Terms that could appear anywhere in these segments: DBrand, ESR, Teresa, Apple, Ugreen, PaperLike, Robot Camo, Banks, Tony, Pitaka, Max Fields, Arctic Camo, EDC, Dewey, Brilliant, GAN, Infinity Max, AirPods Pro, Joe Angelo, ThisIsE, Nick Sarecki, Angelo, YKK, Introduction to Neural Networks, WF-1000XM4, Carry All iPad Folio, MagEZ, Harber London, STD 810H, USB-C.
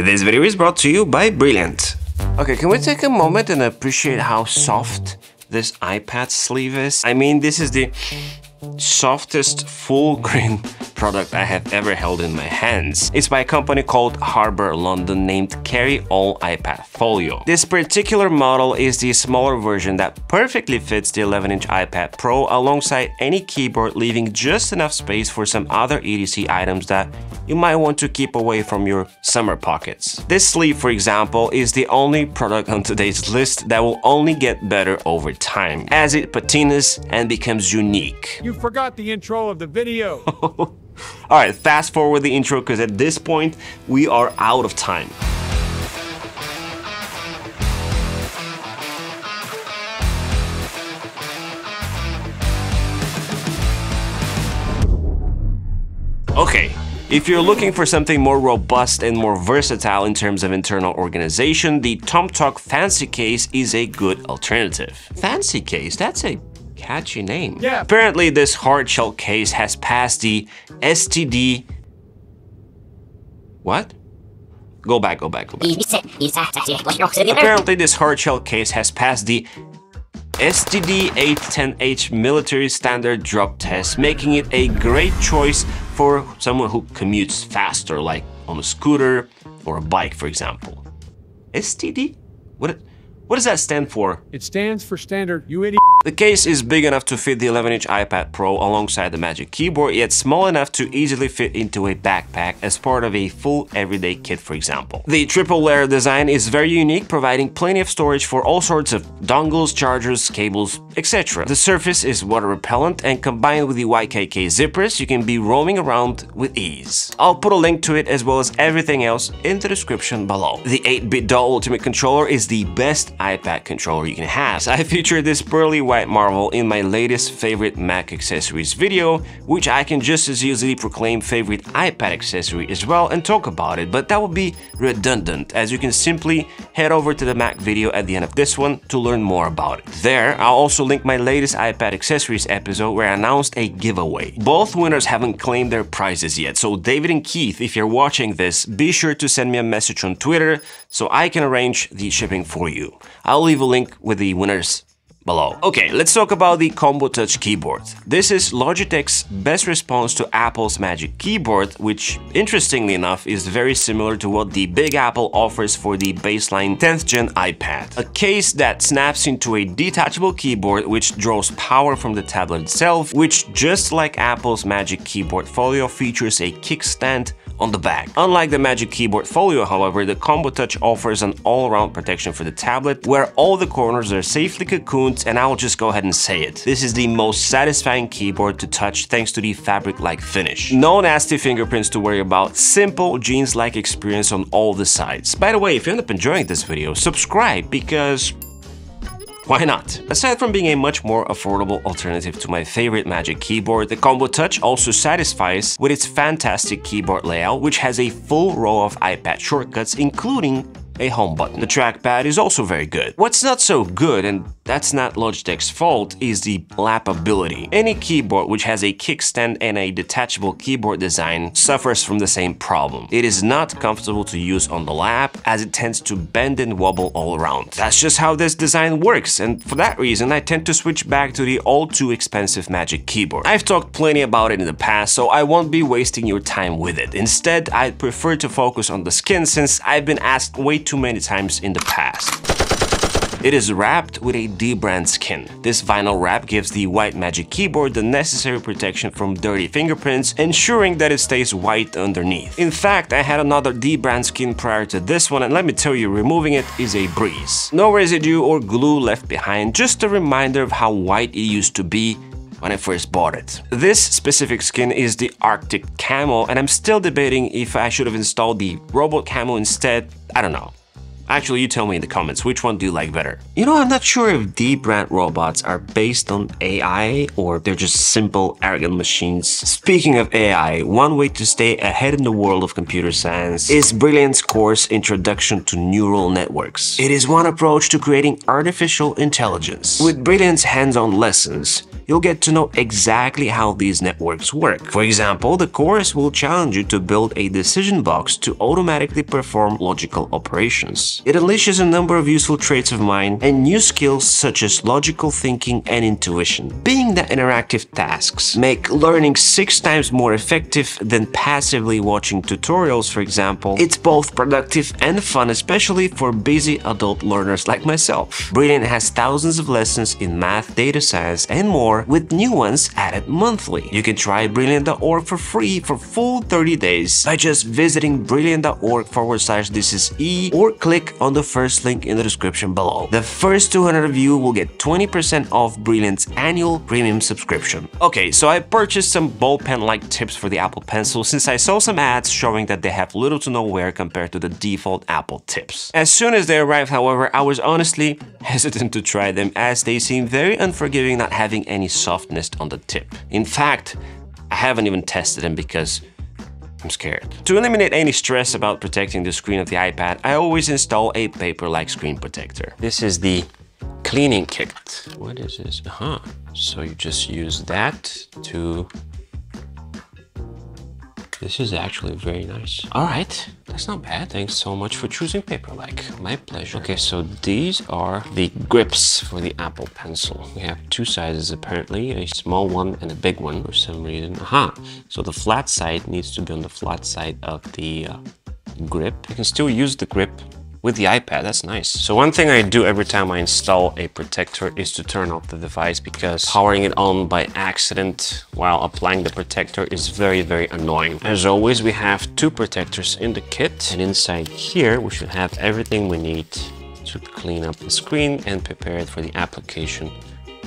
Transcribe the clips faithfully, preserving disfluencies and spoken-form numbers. This video is brought to you by Brilliant. Okay, can we take a moment and appreciate how soft this iPad sleeve is? I mean, this is the softest full green product I have ever held in my hands. It's by a company called Harber London, named Carry All iPad Folio. This particular model is the smaller version that perfectly fits the eleven inch iPad Pro alongside any keyboard, leaving just enough space for some other E D C items that you might want to keep away from your summer pockets. This sleeve, for example, is the only product on today's list that will only get better over time, as it patinas and becomes unique. You forgot the intro of the video. All right, fast forward the intro, because at this point, we are out of time. Okay, if you're looking for something more robust and more versatile in terms of internal organization, the TomToc Fancy Case is a good alternative. Fancy Case, that's a catchy name. Yeah. Apparently, this hard shell case has passed the S T D. What? Go back, go back, go back. Apparently, this hard shell case has passed the S T D eight ten H military standard drop test, making it a great choice for someone who commutes faster, like on a scooter or a bike, for example. S T D? What? What does that stand for? It stands for standard, you idiot. The case is big enough to fit the eleven inch iPad Pro alongside the Magic Keyboard, yet small enough to easily fit into a backpack as part of a full everyday kit, for example. The triple layer design is very unique, providing plenty of storage for all sorts of dongles, chargers, cables, et cetera. The surface is water repellent, and combined with the Y K K zippers, you can be roaming around with ease. I'll put a link to it as well as everything else in the description below. The eight bit do Ultimate Controller is the best iPad controller you can have. I featured this pearly white marvel in my latest favorite Mac accessories video, which I can just as easily proclaim favorite iPad accessory as well and talk about it, but that would be redundant, as you can simply head over to the Mac video at the end of this one to learn more about it. There, I'll also link my latest iPad accessories episode where I announced a giveaway. Both winners haven't claimed their prizes yet, so David and Keith, if you're watching this, be sure to send me a message on Twitter so I can arrange the shipping for you. I'll leave a link with the winners below. Okay, let's talk about the Combo Touch keyboard. This is Logitech's best response to Apple's Magic Keyboard, which, interestingly enough, is very similar to what the Big Apple offers for the baseline tenth gen iPad. A case that snaps into a detachable keyboard which draws power from the tablet itself, which, just like Apple's Magic Keyboard Folio, features a kickstand on the back. Unlike the Magic Keyboard Folio, however, the Combo Touch offers an all-around protection for the tablet, where all the corners are safely cocooned, and I'll just go ahead and say it. This is the most satisfying keyboard to touch thanks to the fabric-like finish. No nasty fingerprints to worry about, simple jeans-like experience on all the sides. By the way, if you end up enjoying this video, subscribe, because why not? Aside from being a much more affordable alternative to my favorite Magic Keyboard, the Combo Touch also satisfies with its fantastic keyboard layout, which has a full row of iPad shortcuts, including a home button. The trackpad is also very good. What's not so good, and that's not Logitech's fault, is the lappability. Any keyboard which has a kickstand and a detachable keyboard design suffers from the same problem. It is not comfortable to use on the lap, as it tends to bend and wobble all around. That's just how this design works, and for that reason, I tend to switch back to the all too expensive Magic Keyboard. I've talked plenty about it in the past, so I won't be wasting your time with it. Instead, I'd prefer to focus on the skin, since I've been asked way too too many times in the past. It is wrapped with a DBrand skin. This vinyl wrap gives the white Magic Keyboard the necessary protection from dirty fingerprints, ensuring that it stays white underneath. In fact, I had another DBrand skin prior to this one, and let me tell you, removing it is a breeze. No residue or glue left behind, just a reminder of how white it used to be when I first bought it. This specific skin is the Arctic Camo, and I'm still debating if I should have installed the Robot Camo instead. I don't know. Actually, you tell me in the comments, which one do you like better? You know, I'm not sure if DBrand robots are based on A I or they're just simple, arrogant machines. Speaking of A I, one way to stay ahead in the world of computer science is Brilliant's course Introduction to Neural Networks. It is one approach to creating artificial intelligence. With Brilliant's hands-on lessons, you'll get to know exactly how these networks work. For example, the course will challenge you to build a decision box to automatically perform logical operations. It unleashes a number of useful traits of mind and new skills such as logical thinking and intuition, being that interactive tasks make learning six times more effective than passively watching tutorials, for example. It's both productive and fun, especially for busy adult learners like myself. Brilliant has thousands of lessons in math, data science, and more, with new ones added monthly. You can try Brilliant dot org for free for full thirty days by just visiting Brilliant dot org forward slash this is E or click on the first link in the description below. The first two hundred of you will get twenty percent off Brilliant's annual premium subscription. Okay, so I purchased some ball pen like tips for the Apple Pencil since I saw some ads showing that they have little to no wear compared to the default Apple tips. As soon as they arrived, however, I was honestly hesitant to try them as they seem very unforgiving, not having any softness on the tip. In fact, I haven't even tested them because I'm scared. To eliminate any stress about protecting the screen of the iPad, I always install a PaperLike screen protector. This is the cleaning kit. What is this? Uh-huh. So you just use that to... This is actually very nice. All right, that's not bad. Thanks so much for choosing PaperLike. My pleasure. Okay, so these are the grips for the Apple Pencil. We have two sizes apparently, a small one and a big one for some reason. Aha, so the flat side needs to be on the flat side of the uh, grip. You can still use the grip with the iPad, that's nice. So one thing I do every time I install a protector is to turn off the device, because powering it on by accident while applying the protector is very, very annoying. As always, we have two protectors in the kit, and inside here we should have everything we need to clean up the screen and prepare it for the application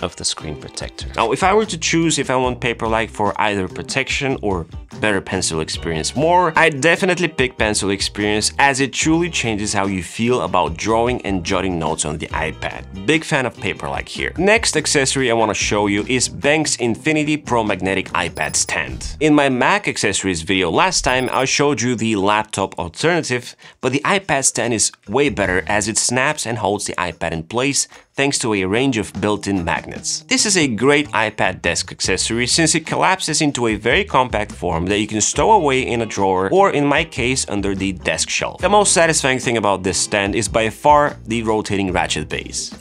of the screen protector. Now, if I were to choose if I want PaperLike for either protection or better pencil experience more, I'd definitely pick pencil experience, as it truly changes how you feel about drawing and jotting notes on the iPad. Big fan of PaperLike here. Next accessory I want to show you is Banks' Infinity Pro Magnetic iPad Stand. In my Mac accessories video last time, I showed you the laptop alternative, but the iPad stand is way better as it snaps and holds the iPad in place thanks to a range of built-in magnets. This is a great iPad desk accessory since it collapses into a very compact form that you can stow away in a drawer or, in my case, under the desk shelf. The most satisfying thing about this stand is by far the rotating ratchet base.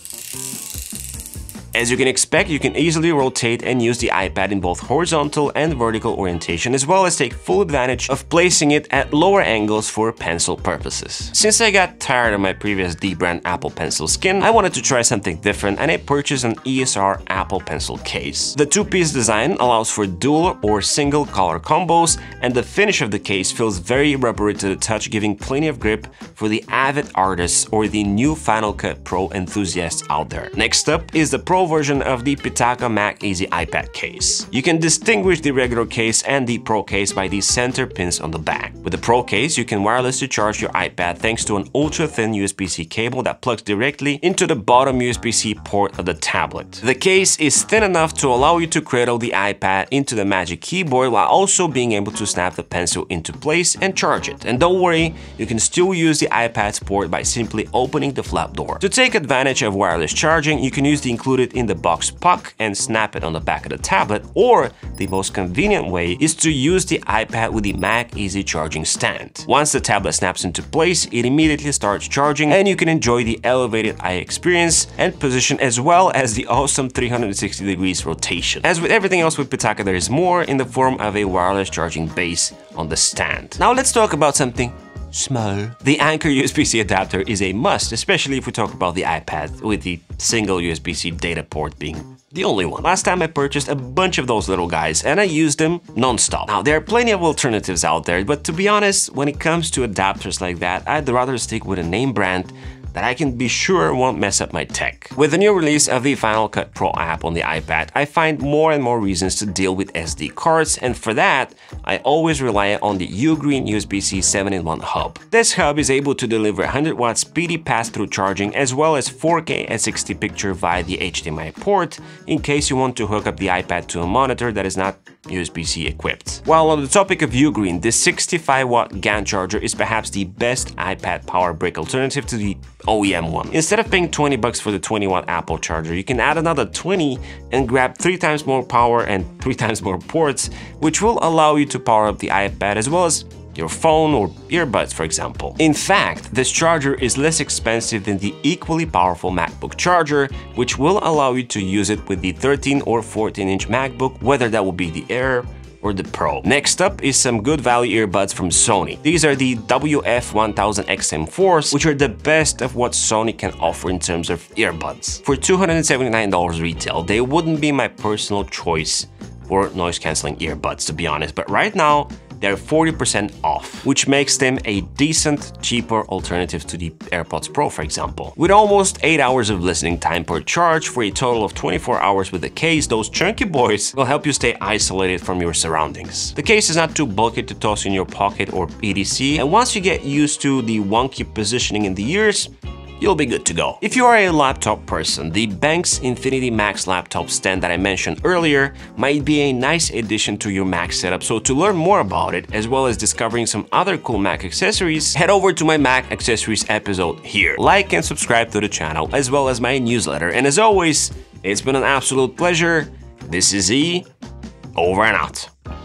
As you can expect, you can easily rotate and use the iPad in both horizontal and vertical orientation, as well as take full advantage of placing it at lower angles for pencil purposes. Since I got tired of my previous DBrand Apple Pencil skin, I wanted to try something different, and I purchased an E S R Apple Pencil case. The two-piece design allows for dual or single color combos, and the finish of the case feels very rubbery to the touch, giving plenty of grip for the avid artists or the new Final Cut Pro enthusiasts out there. Next up is the Pro version of the Pitaka MagEZ iPad case. You can distinguish the regular case and the Pro case by the center pins on the back. With the Pro case, you can wirelessly charge your iPad thanks to an ultra-thin U S B C cable that plugs directly into the bottom U S B C port of the tablet. The case is thin enough to allow you to cradle the iPad into the Magic Keyboard while also being able to snap the pencil into place and charge it. And don't worry, you can still use the iPad's port by simply opening the flap door. To take advantage of wireless charging, you can use the included in the box puck and snap it on the back of the tablet, or the most convenient way is to use the iPad with the MagEZ charging stand. Once the tablet snaps into place, it immediately starts charging and you can enjoy the elevated eye experience and position, as well as the awesome three hundred sixty degrees rotation. As with everything else with Pitaka, there is more in the form of a wireless charging base on the stand. Now let's talk about something small. The Anker U S B C adapter is a must, especially if we talk about the iPad, with the single U S B C data port being the only one. Last time I purchased a bunch of those little guys and I used them non-stop. Now, there are plenty of alternatives out there, but to be honest, when it comes to adapters like that, I'd rather stick with a name brand that I can be sure won't mess up my tech. With the new release of the Final Cut Pro app on the iPad, I find more and more reasons to deal with S D cards, and for that, I always rely on the Ugreen U S B C seven in one hub. This hub is able to deliver one hundred watt speedy pass-through charging, as well as four K at sixty picture via the H D M I port, in case you want to hook up the iPad to a monitor that is not U S B C equipped. While on the topic of Ugreen, this sixty-five watt GAN charger is perhaps the best iPad power brick alternative to the O E M one. Instead of paying twenty bucks for the twenty watt Apple charger, you can add another twenty and grab three times more power and three times more ports, which will allow you to power up the iPad as well as your phone or earbuds, for example. In fact, this charger is less expensive than the equally powerful MacBook charger, which will allow you to use it with the thirteen or fourteen inch MacBook, whether that will be the Air or the Pro. Next up is some good value earbuds from Sony. These are the W F one thousand X M fours, which are the best of what Sony can offer in terms of earbuds. For two hundred seventy-nine dollars retail, they wouldn't be my personal choice for noise-canceling earbuds, to be honest, but right now, they're forty percent off, which makes them a decent, cheaper alternative to the AirPods Pro, for example. With almost eight hours of listening time per charge for a total of twenty-four hours with the case, those chunky boys will help you stay isolated from your surroundings. The case is not too bulky to toss in your pocket or et cetera, and once you get used to the wonky positioning in the ears, you'll be good to go. If you are a laptop person, the Banks Infinity Max laptop stand that I mentioned earlier might be a nice addition to your Mac setup, so to learn more about it, as well as discovering some other cool Mac accessories, head over to my Mac accessories episode here. Like and subscribe to the channel, as well as my newsletter, and as always, it's been an absolute pleasure. This is E, over and out.